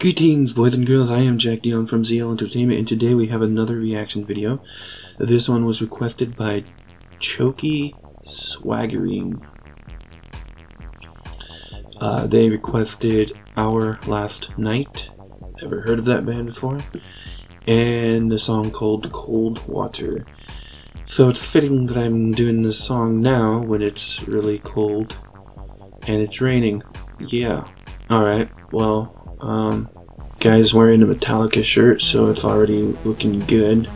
Greetings, boys and girls. I am Jack Dion from ZL Entertainment, and today we have another reaction video. This one was requested by Chokey Swaggering. They requested Our Last Night. Ever heard of that band before? And the song called Cold Water. So it's fitting that I'm doing this song now when it's really cold and it's raining. Yeah. Alright, well, guys wearing a Metallica shirt, so it's already looking good.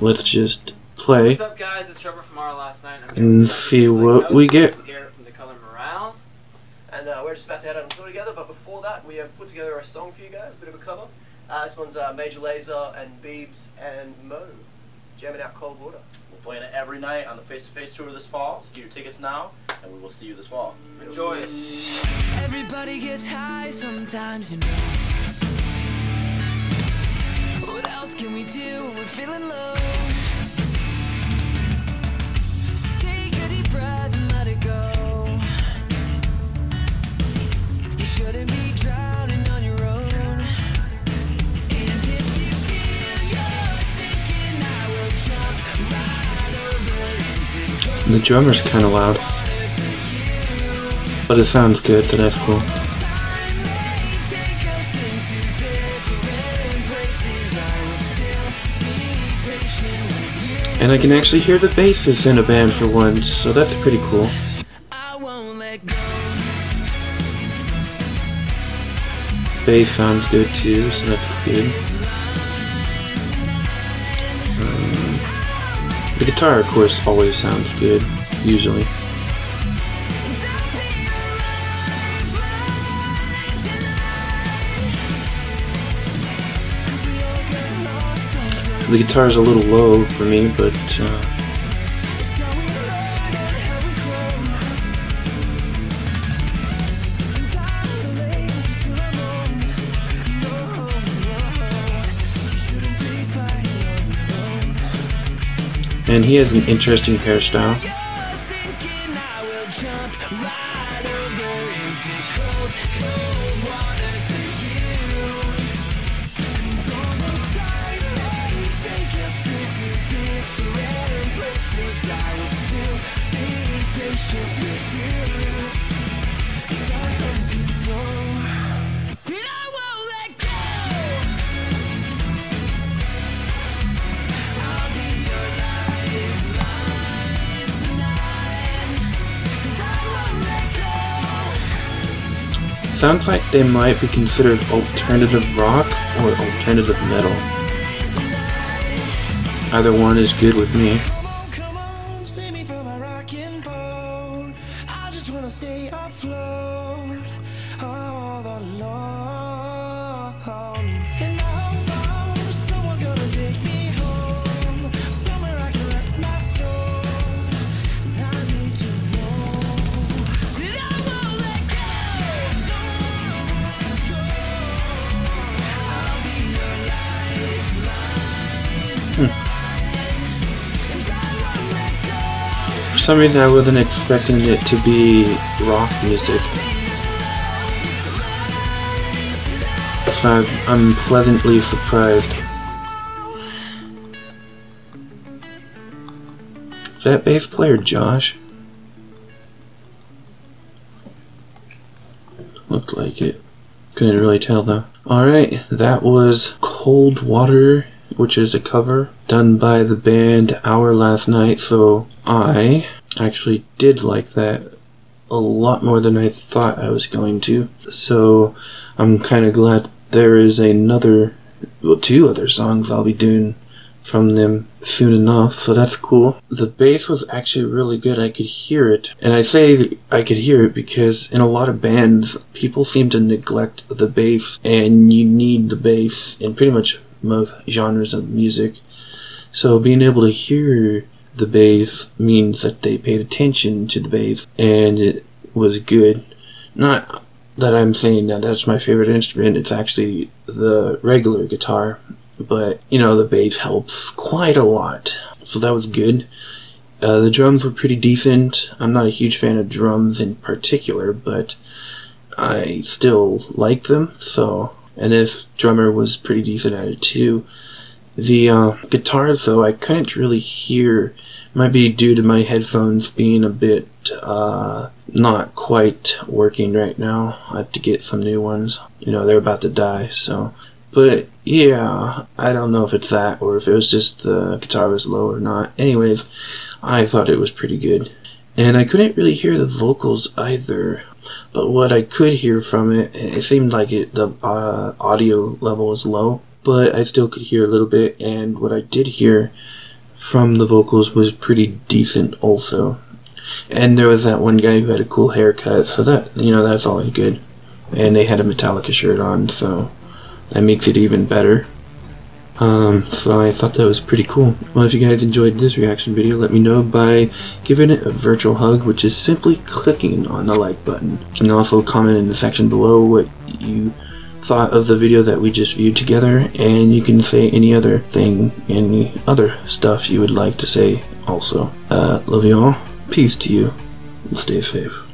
Let's just play. What's up, guys? It's Trevor from Our Last Night. And see what we get. I'm here from the Color Morale, and we're just about to head out and tour together, but before that, we have put together a song for you guys, a bit of a cover. This one's Major Lazer and Biebs and Mo, jamming out Cold Water. We're playing it every night on the face-to-face tour this fall, so get your tickets now, and we will see you this fall. Enjoy it. Everybody gets high sometimes, you know. What else can we do when we're feeling low? So take a deep breath and let it go. You shouldn't be drowning on your own. And if you feel you're sinking, I will jump right over into you. The drummer's kind of loud, but it sounds good, so that's cool. And I can actually hear the basses in a band for once, so that's pretty cool. Bass sounds good too, so that's good. The guitar, of course, always sounds good, usually. The guitar is a little low for me, but and he has an interesting hairstyle. Sounds like they might be considered alternative rock or alternative metal. Either one is good with me. For some reason I wasn't expecting it to be rock music. So I'm pleasantly surprised. Is that bass player Josh? Looked like it. Couldn't really tell though. Alright, that was Cold Water, which is a cover done by the band Our Last Night, so I actually did like that a lot more than I thought I was going to. So I'm kind of glad there is another, well, two other songs I'll be doing from them soon enough, so that's cool. The bass was actually really good. I could hear it, and I say I could hear it because in a lot of bands people seem to neglect the bass, and you need the bass in pretty much most genres of music. So being able to hear the bass means that they paid attention to the bass, and it was good. Not that I'm saying that that's my favorite instrument, it's actually the regular guitar, but you know, the bass helps quite a lot, so that was good. The drums were pretty decent. I'm not a huge fan of drums in particular, but I still like them, so and this drummer was pretty decent at it too. The guitars, though, I couldn't really hear. Might be due to my headphones being a bit not quite working right now. I have to get some new ones. You know, they're about to die, so. But yeah, I don't know if it's that or if it was just the guitar was low or not. Anyways, I thought it was pretty good. And I couldn't really hear the vocals either. But what I could hear from it, it seemed like the audio level was low. But I still could hear a little bit, and what I did hear from the vocals was pretty decent also. And there was that one guy who had a cool haircut, so that, you know, that's always good. And they had a Metallica shirt on, so that makes it even better. So I thought that was pretty cool. Well, if you guys enjoyed this reaction video, let me know by giving it a virtual hug, which is simply clicking on the like button. You can also comment in the section below what you thought of the video that we just viewed together, and you can say any other thing, any other stuff you would like to say also. Love you all. Peace to you. And stay safe.